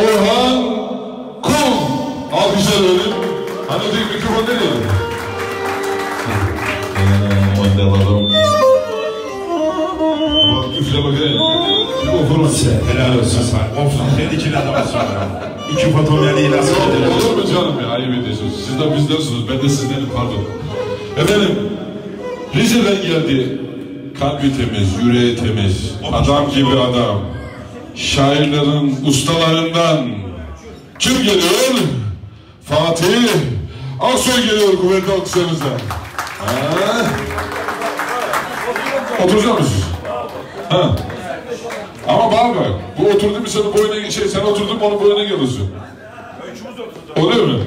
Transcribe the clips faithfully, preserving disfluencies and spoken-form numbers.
Orhan Kuz Afisalıoğlu. Hani tek mikrofon deniyor. Madde alalım. Üfle bakayım. Okurmuşsa helal olsun. Ofsan dedi ki ne adamı sonra. İki Fatomyali'yi nasıl edelim? Olur mu canım ya? Ayıp ediyorsunuz. Siz de bizdersiniz. Ben de sizdenim. Pardon. Efendim. Rize'den geldi. Kalbi temiz, yüreği temiz. Adam gibi adam. Şairlerin ustalarından kim geliyor? Fatih Aksoy geliyor kuvvetli alkışlarınızla. Oturacak mısınız? Ha. Ama bağırma. Bu oturdu mu senin boyuna geçer, sen oturdun mu onun boyuna geliyorsun. Oluyor mu?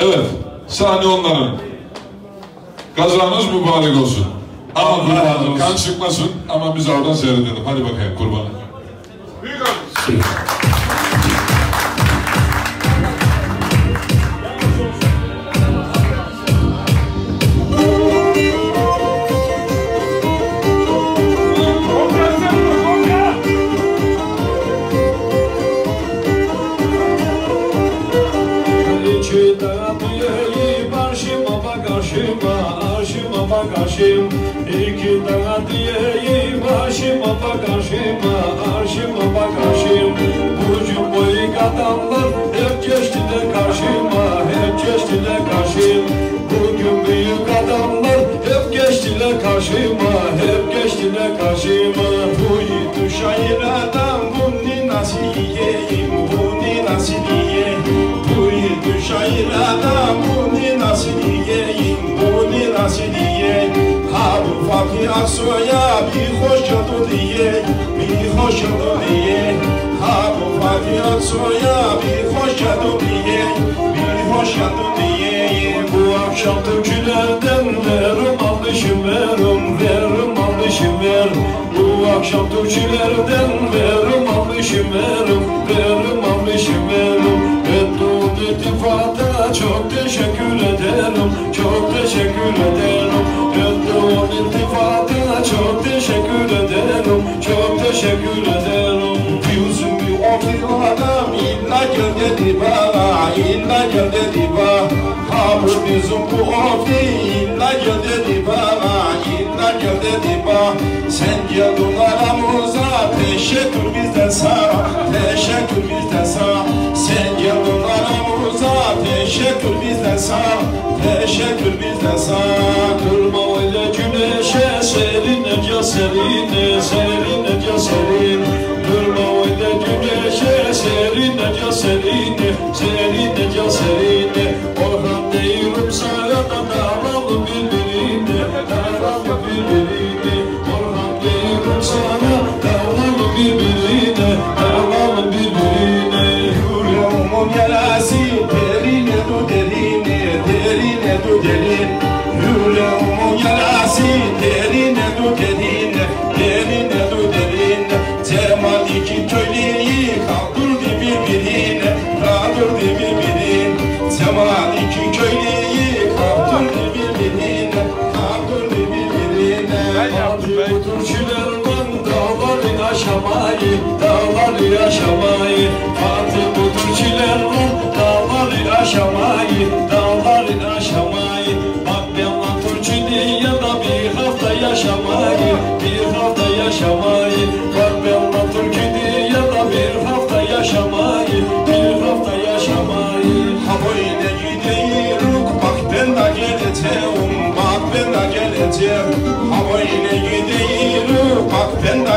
Evet. Sahne onların. Kazanız mübarek olsun. Allah kan çıkmasın ama biz oradan seyredelim. Hadi bakayım kurbanı. Büyük alkış. İki daha diyeyim aşıma bak aşıma, aşıma bak aşım. Burcu boyu adamlar hep geçti de karşıma, hep geçti de karşım. Bugün büyük adamlar hep geçti de karşıma, hep geçti de karşıma. Bu yiğit şair adam bunu nasıl yiyeyim, bunu nasıl yiyeyim. Bu yiğit şair adam bunu nasıl yiyeyim, bunu nasıl yiyeyim. Fatih Aksoy'a bir hoş oldu diye, bir hoş oldu diye. Ha bu Fatih Aksoy'a bir hoş oldu diye, bir hoş oldu diye. Bu akşam Türkçülerden verim alışım verim, verim alışım verim. Bu akşam Türkçülerden verim alışım verim, verim alışım verim. Beddu'un irtifata çok teşekkür ederim, çok teşekkür ederim. Beddu'un irtifata çok teşekkür ederim, çok teşekkür ederim. Yüzüm bir ordu adam illa gel dedi bana, illa gel dedi bana. Ha bu bizim bu ordu illa gel dedi bana, illa gel dedi bana. Sen geldin aramıza teşekkür bizden sana, teşekkür bizden sana. Sen geldin aramıza teşekkür bizden sana, teşekkür bizden sana. Kırma öyle güneşe serine gel serine, serine gel serine. Kırma öyle güneşe serine gel serine, serine gel serine. Orhan değilim sana da daralım birbirine, daralım birbirine. Orhan değilim sana daralım birbirine, daralım birbirine. Yüreğimin yarası derine du derine, derine du derine. Yüreğimin yarası derine du derine, derine du derine. Cemal iki köylüyü kaldırdı birbirine, kaldırdı birbirine. Cemal iki köylüyü kaldırdı birbirine, kaldırdı birbirine. Abi Türkçülerden dağları aşamayı, dağları aşamayı. Fatih bu Türkçülerden dağları aşamayı, dağları aşamayı. Bak ben lan Türkçü diye da bir hafta yaşamayı, bir hafta yaşamayı. Bak ben lan Türkçü diye da bir hafta yaşamayı, bir hafta yaşamayı. Ha böyle gidiyoruz bak ben de geleceğim, bak ben de geleceğim. Ha böyle gidiyoruz bak ben de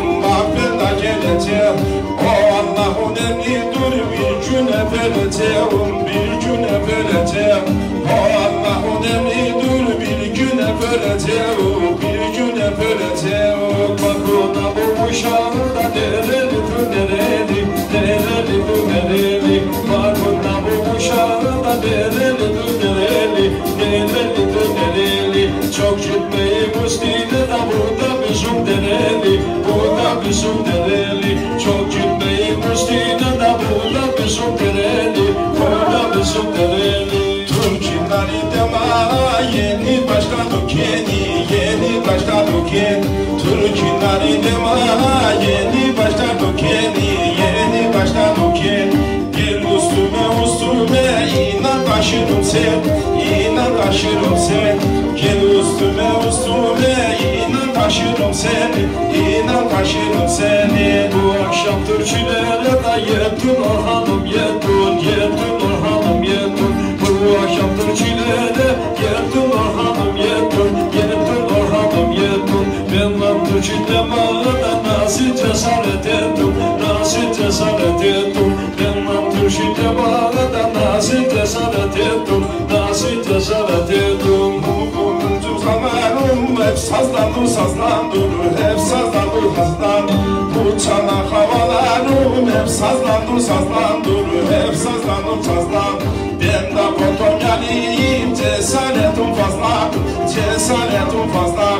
bak ben de geleceğim. O Allah'ın emridir bir güne vereceğim, bir güne vereceğim. O Allah'ın emridir bir güne vereceğim, bir güne vereceğim. Bak ona bu uşağı da dereli dönereli, dereli dönereli. Bak ona bu uşağı da dereli dönereli, dereli dönereli. Çok gitmeyi müstine da burada bizim dereli, burada bizim dereli. Çok gitmeyi müstine da burada bizim dereli, burada bizim dereli. Türkçüler'de yeni başladık yeni, yeni başladık yeni. Türkçüler'de bana yeni baştan dökeni, yeni baştan dökeni. Gel üstüme üstüme inan taşırım sen, inan taşırım sen. Gel üstüme üstüme inan taşırım seni, inan taşırım seni. Bu akşam türkülere de yettin Orhanım, yettin, yettin Orhanım, yettin. Bu akşam türkülere yettin Orhanım, yettin, yettin Orhanım, yettin. Ben lan türkülemada nasıl cesaret ettim, nasıl cesaret ettim. Ben lan türkülemada nasıl cesaret ettim, nasıl cesaret ettim. Hep sazlandım, sazlandım, hep sazlandım, sazlandım. Bu çanak havalarım, hep sazlandım, sazlandım, hep sazlandım, sazlandım. Ben de Potomyalıyım, cesaretim fazla, cesaretim fazla.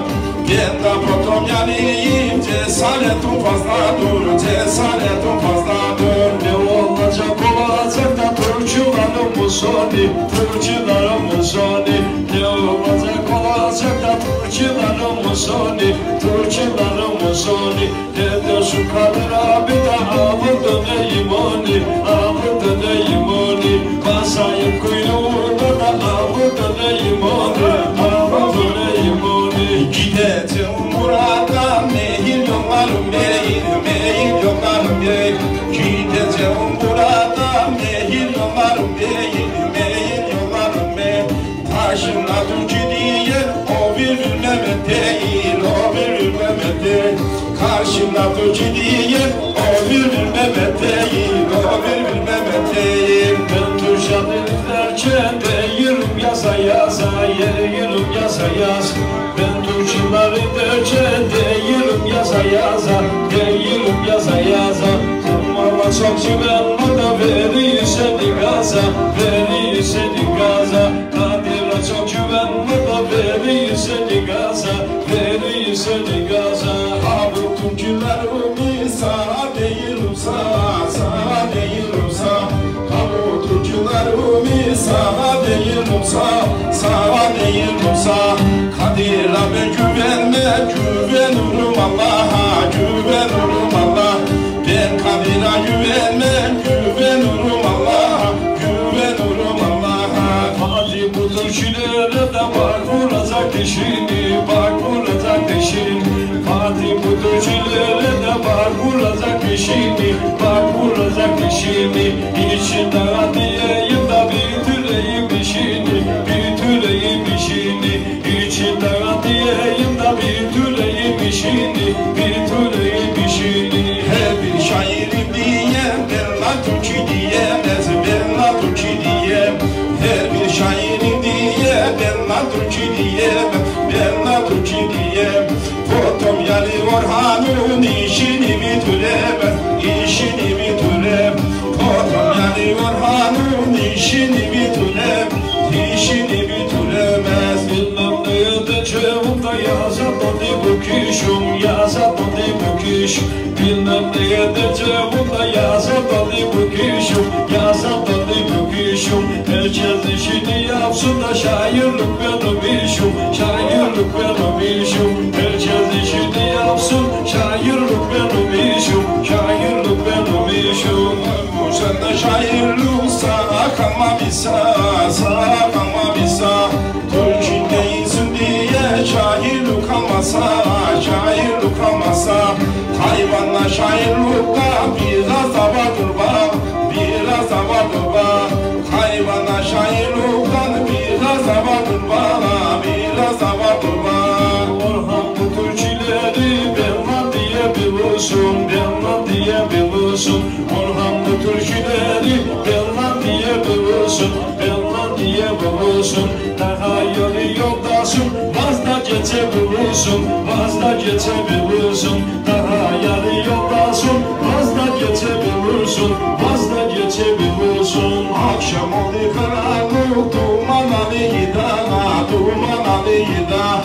Ben de Potomyalıyım, cesaretim fazladır, cesaretim fazladır. Ne olacak olacak da Türkçülerim bu soni, Türkçülerim bu soni. Ne olacak olacak da Türkçülerim bu soni, Türkçülerim bu soni. Ne de şu Kadir abi de avı döneyim oni, avı döneyim oni. Basayım kuyruğunda da avı döneyim oni, avı döneyim oni. Gideceğim Murat'a, mehir yollarım, mehir, mehir yollarım, mehir. Gideceğim Murat'a, mehir yollarım, mehir, mehir yollarım, mehir. Taşımla türkü diye, o bir Mehmet değil, o bir Mehmet değil. Karşımla türkü diye, o bir Mehmet değil, o bir Mehmet değil. Ben Türkçe'de derken, yerim yaza yaza, yerim yaza yaza. Ben Türkçüleri derken değilim yaza yaza, değilim yaza yaza. Kurmama çok güvenme da verir seni gaza, verir seni gaza. Kadir'e çok güvenme da verir seni gaza, verir seni gaza. Abi Türkçülerimi sana değilim sana, sana değilim sana. Abi Türkçülerimi sana değilim sana, sana değilim sana. Kadir'e güvenme, güvenirim Allah'a, güvenirim Allah'a. Ben Kadir'e güvenme, güvenirim Allah'a, güvenirim Allah'a. Fatih bu türkülere de bak vuracak dişini, bak vuracak dişini. Fatih bu türkülere de bak vuracak dişini, bak vuracak dişini. İçin daha diyeyim da bitireyim işini, bitireyim işini. İçinden diyeyim da bir türleyim işini, bir türleyim işini. He bir şairim diyem, ben la türkü diyemez, ben la türkü diyem. He bir şairim diyem, ben la türkü diyem, ben la türkü diyem. Potomyalı Orhan'ın işini bitiremez, işini bitirem. Potomyalı Orhan'ın işini bitirem, işini bitiremez. Kuşum yazat oldu bu kuş, bilmem ne edeceğim da yazat oldu bu kuşum, yazat oldu bu kuşum. Herkes işini yapsın da şairlik benim işim, şairlik benim işim. Herkes işini yapsın, şairlik benim işim, şairlik benim işim. Bu sende şairlik sana kalma bisa, sana kalma bisa. Türkçüdeysin diye şairlik kalmasa. Şairlik olmasa hayvanla şairlikta biraz da vardır bak, biraz da vardır bak. Hayvanla şairliktan biraz da vardır bak, biraz da vardır bak. Orhan bu türküleri benla diyebiliyorsun, benla diyebiliyorsun. Orhan bu türküleri benla diyebiliyorsun, benla diyebiliyorsun. Daha yolu yoldasın, geçebilirsin, vazda geçebilirsin. Daha yarı yoldasın, vazda geçebilirsin, vazda geçebilirsin. Akşam oldu karanlık, duman aleyhidana, duman aleyhidana.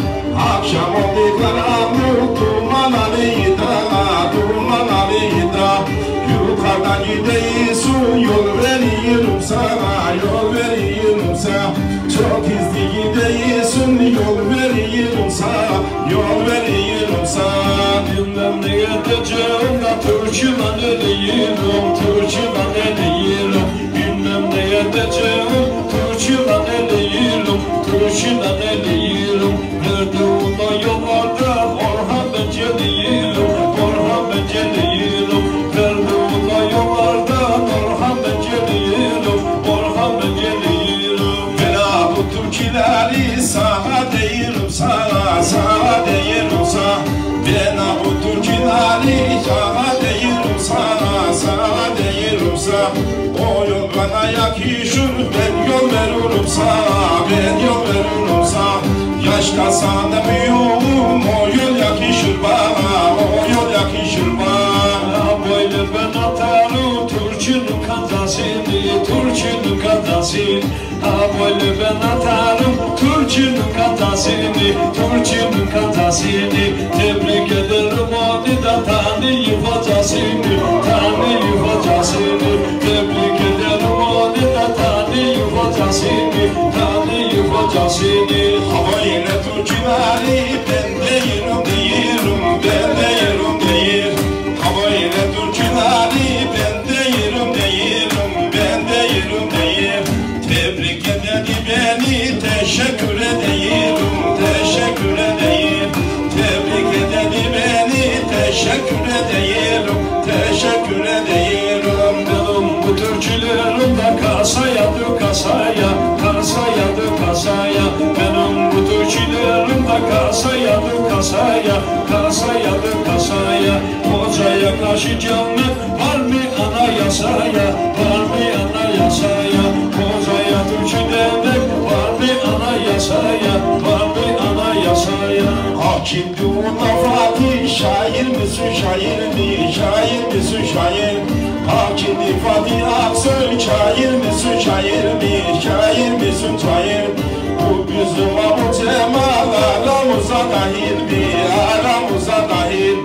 Akşam oldu karanlık, duman aleyhidana, duman aleyhidana. Yukarıdan gideyisin, yol veriyorum sana, yol veriyorum sana. Çok hızlı gideyisin, yol veriyorum sana, yol veriyorum sana. Bilmem neye Sırrımda Türkmen eliyorum, Türkmen eliyorum. Bilmem ne edeceğim, Türkmen eliyorum, Türkmen eliyorum. Nerede ona yollarda Orhan ben geliyorum, Orhan ben geliyorum. Nerede ona yollarda Orhan ben geliyorum, Orhan ben geliyorum. Bela bu Türkileri sana deyirim, sana sana deyirim sana. Bilena bu Türkleri sana deyirim sana, sana deyirim sana. O yol bana yakışır, ben yol veririm sana, ben yol veririm sana. Yaşkasan da büyüğüm, o yol yakışır bana, o yol yakışır bana. Böyle ben atarım Türk'ün kadasını, Türk'ün kadasını. Ha böyle ben atarım Türk'ün kadasını, Türk'ün kadasını. Tebrik ederim onu da tanıyıp hocasını, tanıyıp hocasını. Tebrik ederim onu da tanıyıp hocasını, tanıyıp hocasını. Hava yine Türkleri ben deyirim deyirim, ben deyirim deyirim. Hava yine Türkleri ben deyirim deyirim, ben deyirim deyirim. Tebrik edeni beni teşekkür edeyim, teşekkür edeyim. Tebrik edeni beni teşekkür edeyim, teşekkür edeyim. Dedim bu türkülerim de kasayadı kasaya, kasayadı kasaya. Benim bu türkülerim de kasayadı kasaya, kasayadı kasaya. Hocaya karşı gelmek var mı anayasaya, var mı anayasaya. Hocaya türkü demek var mı anayasaya, var mı anayasaya. Hakimdi ona Fatih, şair misin şair mi, şair misin şair. Hakimdi Fatih Aksoy, şair misin şair mi, şair misin şair. Bu bizim Abu Cemal aramıza dahil mi, aramıza dahil.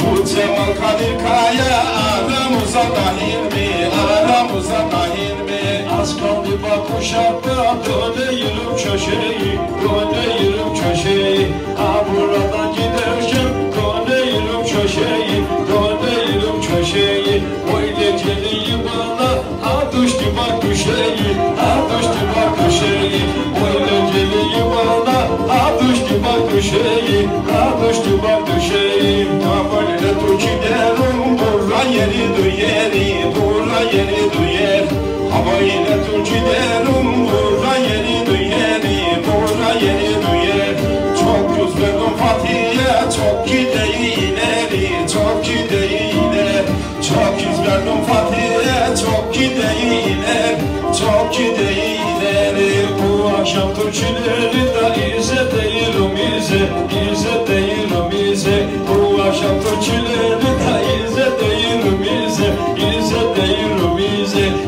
Bu Cemal Kadir Kaya aramıza dahil mi, aramıza dahil mi. Az kaldı bak bu şartta döneyim köşeyi, döneyim köşeyi. Ha buradan giderken döneyim köşeyi, döneyim köşeyi. Öyle geleyim bana ha düştü bak köşeyi, ha düştü bak köşeyi. Öyle geleyim bana ha düştü bak köşeyi, ha düştü bak köşeyi. Tavırla Türk'ü derim durla yeri duyeri, durla yeri duyeri. Hava ile Türk'ü derim, burada yeri duyeri, burada yeri duyeri. Çok güzelim Fatih'e, çok gideyi ileri, çok gideyi ileri. Çok güzelim Fatih'e, çok gideyi ileri, çok gideyi ileri. Bu akşam Türk'üleri de izleyelim, izle, izleyelim, izle. Bu akşam Türk'üleri de izleyelim, izle, izleyelim, izle.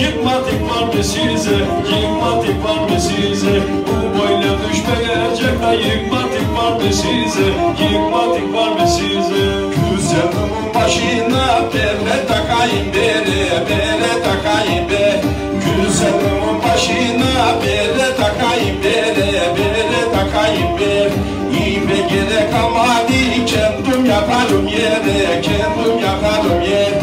Yıkmadık var mı size, yıkmadık var mı size. Bu boyla düşmeyecek ha yıkmadık var mı size, yıkmadık var mı size. Güzelimin başına bere takayım bere, bere takayım bere. Güzelimin başına bere takayım bere, bere takayım bere. İyime gerek amadı kendim yaparım yere, kendim yaparım yere.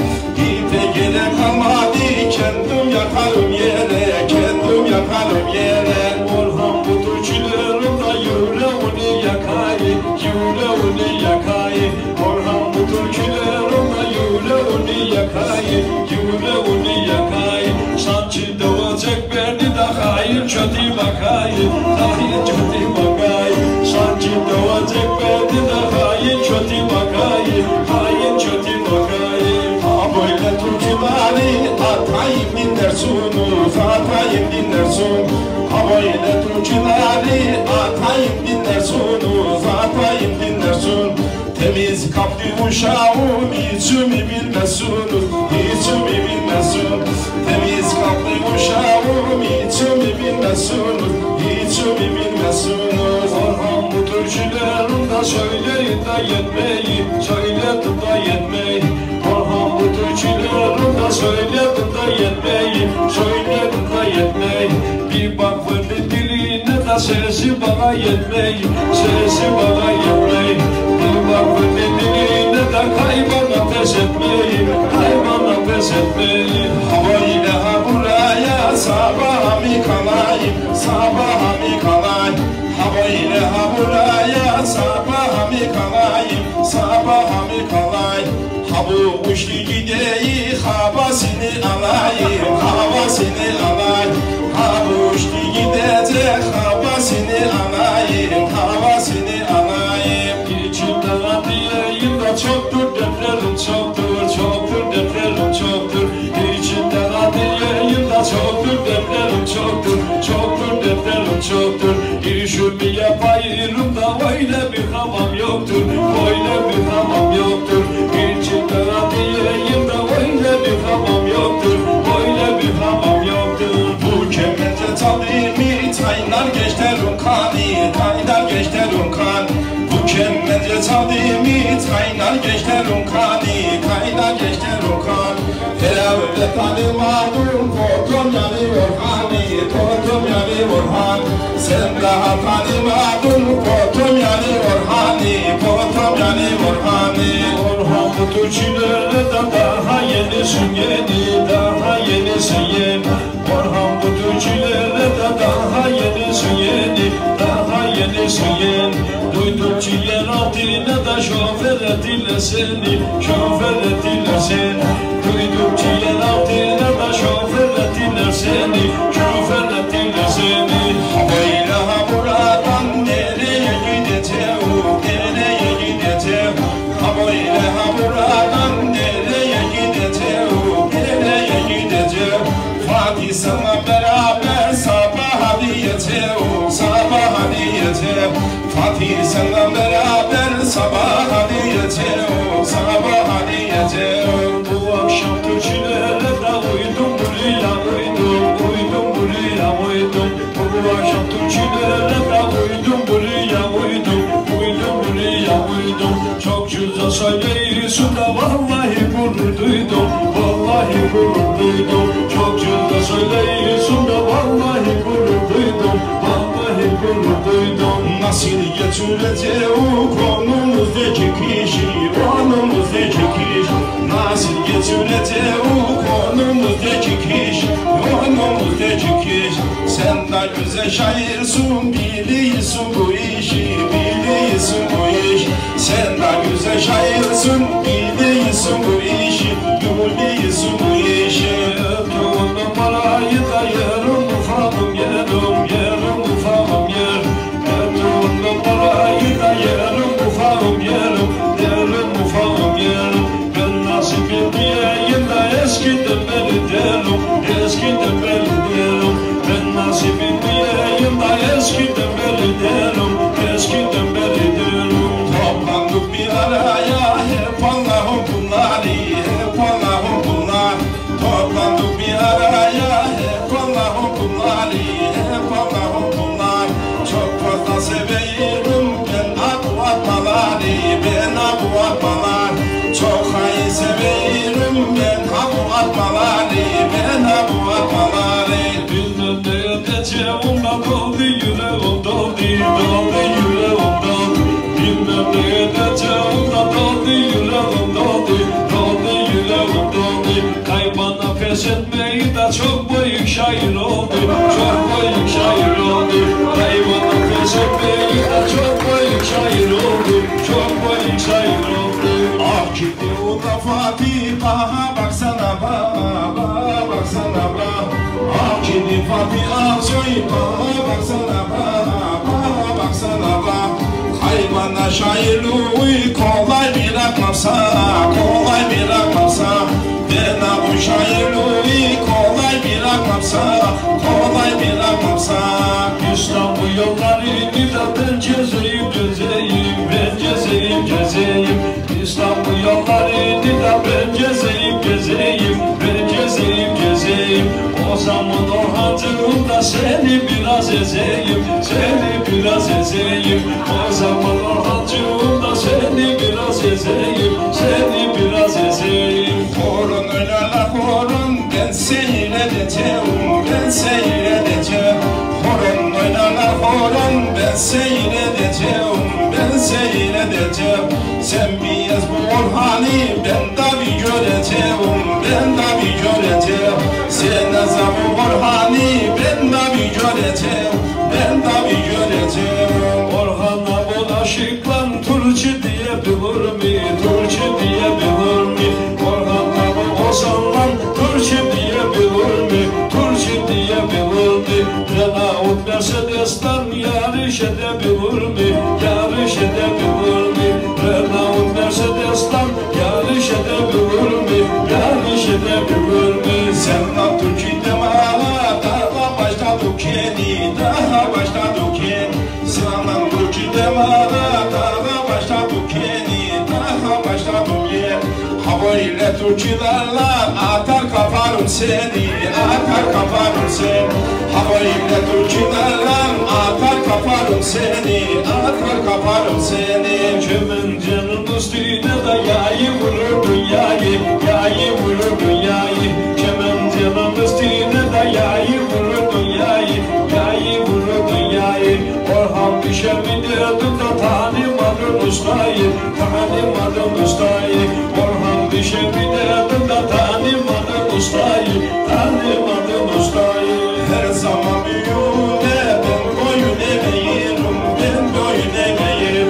İyime gerek amadı kendim yakarım yere, kendim yakarım yere. Orhan bu türkülerim de yüreğini yakayı, yüreğini yakayı. Orhan bu türkülerim de yüreğini yakayı, yüreğini yakayı. Sanki doğacak beni de hayır kötü bakayı, hayır kötü bakayı. Sanki doğacak beni de hayır kötü bakayı, hayır kötü bakayı. Böyle Türkleri atayım dinlersunuz, atayım dinlersun. Böyle Türkleri atayım dinlersunuz, atayım dinlersun. Temiz kaplı uşağım, içimi bilmesunuz, içimi bilmesun. Temiz kaplı uşağım, içimi bilmesunuz, içimi bilmesunuz. Orhan bu türkülerim de söyleyin de yetmeyi, söyledim de yetmeyi. Bu türkülerim de söyledim de yetmeyi, söyledim de yetmeyi. Bir bak böyle diline de sesi bana yetmeyi, sesi bana yetmeyi. Seyredeceğim, ben seyredeceğim. ben seyredeceğim. Sen bir yaz bu Orhan'ı ben de bir göreceğim, ben de bir göreceğim. Sen de bu Orhan'ı ben de bir göreceğim, ben de bir göreceğim. Orhan'a bulaşıklan Türkçü diye bilir mi, Türkçü diye bilir mi? Orhan'a bu Ozan'lan Türkçü diye bilir mi, Türkçü diye bilir mi? Renault Mercedes'ten yarış edebilir mi, yarış edebilir mi? Renault Mercedes'ten yarış edebilir mi, yarış edebilir mi? Sen lan Türkçü deme hala, daha başladık yeni, daha başladık yeni. Sen lan Türkçü deme hala, daha başladık yeni, daha başladık yeni. Havayla Türkçülerle atar kaparım seni, atar kaparım seni. Havayla Türkçülerle atar kaparım seni, atar kaparım seni. Kimin canın üstüne de yayı vurur dünyayı, yayı vurur dünyayı. Kimin canın üstüne de yayı vurur dünyayı, yayı vurur dünyayı. Orhan bir şey mi dedi de tanımadım ustayı, tanımadım ustayı. Dişe bir derdim da tanımadım ustayı, tanımadım ustayı. Her zaman büyüğüne ben koyun emeğirim, ben koyun emeğirim.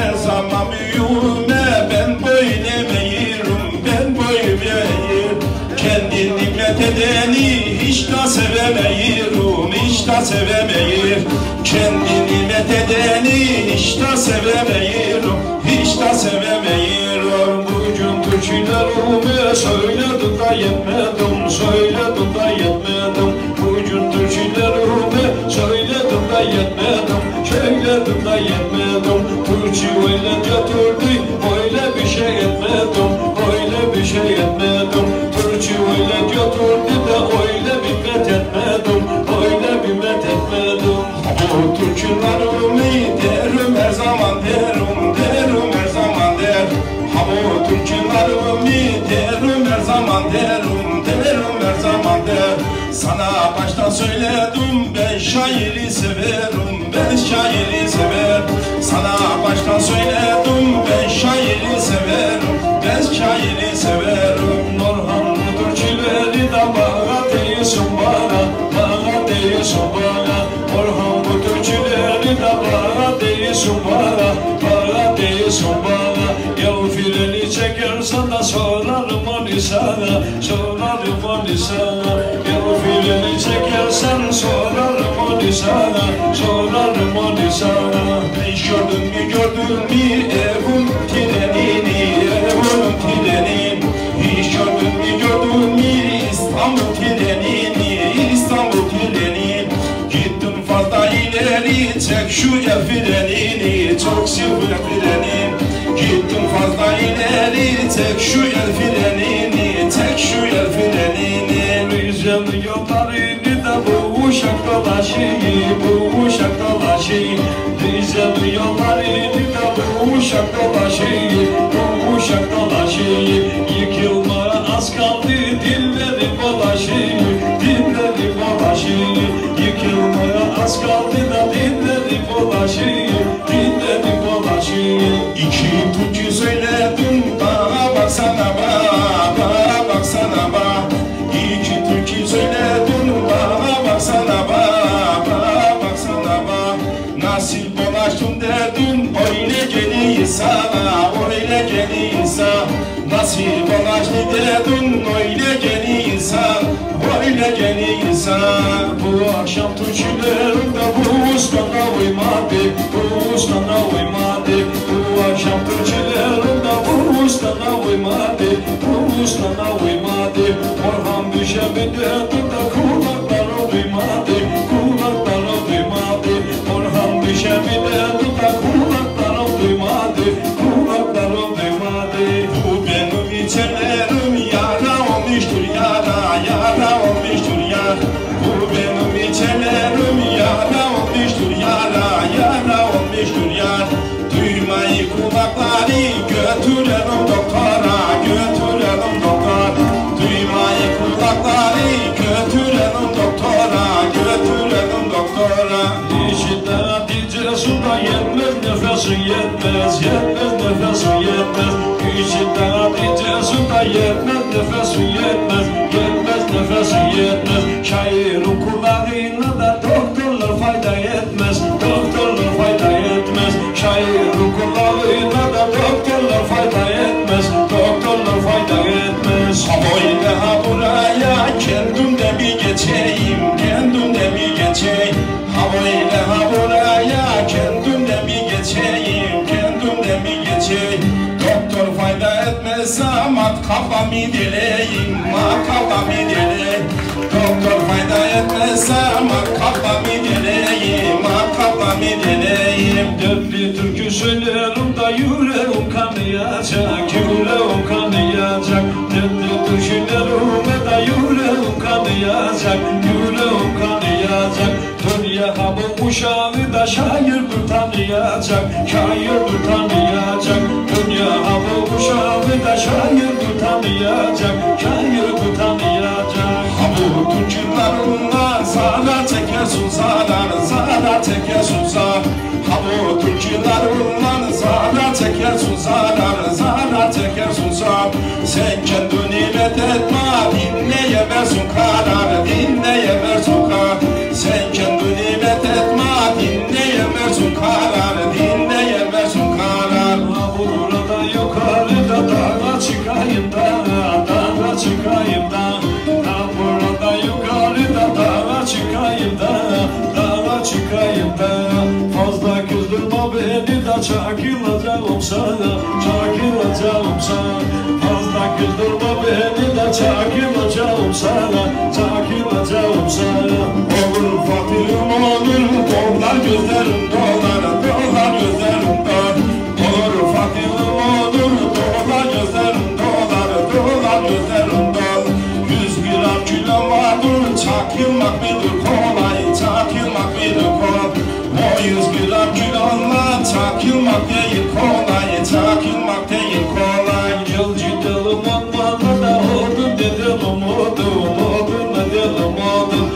Her zaman büyüğüne ben koyun emeğirim, ben koyun emeğirim. Kendini hikmet edeni hiç da sevemeyirim, hiç da sevemeyir. Kendini hikmet edeni hiç da sevemeyirim, hiç da sevemeyirim. Türkçülerime söyledim da yetmedim, söyledim da yetmedim. Bugün Türkçülerime söyledim da yetmedim, söyledim da yetmedim. Türkçü öyle götürdü, öyle bir şey etmedim, öyle bir şey etmedim. Türkçü öyle götürdü de öyle bir met etmedim, öyle bir met etmedim. Bu Türkçülerime derim her zaman derim, derim her zaman derim. O Türkçülerimi derim her zaman derim, derim her zaman der. Sana baştan söyledim ben şairi severim, ben şairi severim. Sana baştan söyledim ben şairi severim, ben şairi severim. Orhan Türkçüleri de bana değilsin bana, bana değilsin bana. Orhan Türkçüleri de bana değilsin bana, bana değilsin bana. Fileni çekersen de sorarım onu sana, sorarım onu sana. Yahu fileni çekersen sorarım onu sana, sorarım onu sana. Hiç gördün mü gördün mü evim trenini, evim trenini. Hiç gördün mü gördün mü İstanbul trenini, İstanbul trenini. Gittin fazla ileri çek şu frenini, çok sıvı frenini. Gittim fazla ileri, tek şu el filenini, tek şu el filenini. Rüzgarın yollarını da bu uşak dolaşıyı, bu uşak dolaşıyı. Rüzgarın yollarını da bu uşak dolaşıyı, bu uşak dolaşıyı. Yıkılmaya az kaldı dilleri dolaşıyı, dilleri dolaşıyı. Yıkılmaya az kaldı da dilleri dolaşıyı, dilleri dolaşıyı. İki Türkçü söyledim, bana baksana bak, bana baksana bak. İki Türkçü söyledim, bana baksana bak, bana baksana bak. Nasıl bulaştım derdim, öyle geliyor sana, öyle geliyor sana. Nasıl bulaştı derdim, öyle geliyor sana, öyle geliyor sana. Bu akşam Türkçülerim de bu ustana uymadı, bu ustana uymadı. Akşam Türkçülerim de bu ustana uymadı, bu ustana uymadı. Orhan bir şey dedi de kulakları duymadı, kulakları duymadı. Orhan bir şey dedi de kulakları duymadı, kulakları duymadı. Bu benim içlerim yara olmuştur yara, yara olmuştur yara. Bu benim içlerim yara olmuştur yara, yara olmuştur yara. Duymayı kulakları götürelim doktora, götürelim doktora. Duymayı kulakları götürelim doktora, götürelim doktora. İçinde dice suda yetmez, nefesin yetmez, yetmez, nefesin yetmez. İçinden at içersin da yetmez, nefesin yetmez, yetmez, nefesin yetmez. Şairin kulağına da doktorlar fayda etmez, doktorlar fayda etmez. Şairin kulağına da doktorlar fayda etmez, doktorlar fayda etmez. Sabah ile ha buraya kendimde bir geçeyim, kendimde bir geçeyim. Havayla ha buraya kendimde bir geçeyim, kendimde bir geçeyim. Doktor fayda etmez ama kafamı deleyim, kafamı deleyim. Doktor fayda etmez ama kafamı deleyim, kafamı deleyim. Dörtlü türkü söylerim da yüreğim kanayacak, yüreğim kanayacak. Dörtlü türkü söylerim da yüreğim kanayacak, yüreğim kanayacak. Dünya bu uşağı da şairdir tanıyacak, şairdir tanıyacak. Dünya bu uşağı da şairdir tanıyacak, şairdir tanıyacak. Ha bu Türkçülerundan zarar çekersin, zarar, zarar çekersin, zarar. Ha bu Türkçülerundan zarar çekersin, zarar, zarar çekersin, zarar. Sen kendini reddetme, dinleyemezsin karar, dinleyemezsin karar. Sen kendini reddetme, dinleyemezsin karar, dinleyemezsin karar. Ha burada yukarıda dağa çıkayım da, dağa çıkayım da. Ha burada yukarıda dağa çıkayım da, dağa çıkayım da. Fazla güldürme beni da çakılacağım sana, çakılacağım sana. Fazla güldürme beni da çakılacağım sana, çakılacağım sana. Fatih'im olur, dolar gözlerim, dolar, dolar gözlerim, dolar. Olur Fatih'im olur, dolar gözlerim, dolar, dolar gözlerim, dolar. Yüz gram kilo vardır, çakılmak midir kolay, çakılmak midir kolay. O yüz gram kilolla çakılmak değil kolay, çakılmak değil kolay. Yılcı dilim onlarla da oldum dedim umudum, oldum dedim umudum.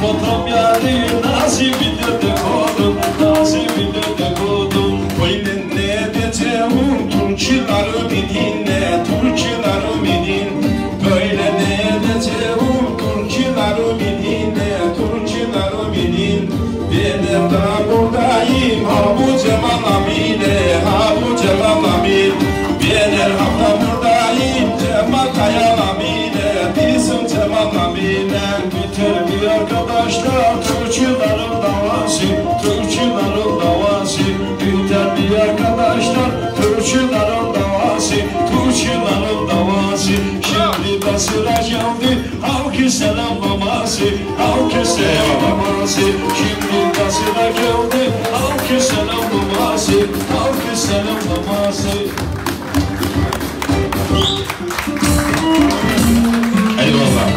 Fotom yâri nasip ederdek oldum, nasip ederdek oldum. Böyle ne edeceğim, Türkçülerimi dinle, Türkçülerimi dinle. Böyle ne edeceğim, Türkçülerimi dinle, Türkçülerimi dinle. Benim daha buradayım, ha bu Cemal Amine, ha bu Cemal Amine. Benim hafta buradayım, Cemal Kayan Amine, bizim Cemal Amine. Arkadaşlar Türkçülerin davası, Türkçülerin davası. Biter bir arkadaşlar Türkçülerin davası, Türkçülerin davası. Şimdi de sıra geldi halkı selamlaması, halkı selamlaması. Şimdi de sıra geldi halkı selamlaması, halkı selamlaması. Eyvallah.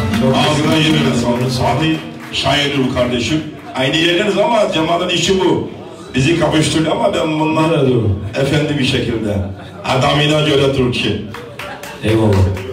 Ağzına yemin sağlık Fatih. Şairdir bu kardeşim. Aynı yerleriz ama Cemal'ın işi bu. Bizi kapıştırdı ama ben bundan efendi bir şekilde. Adamına göre Türkçe. Eyvallah.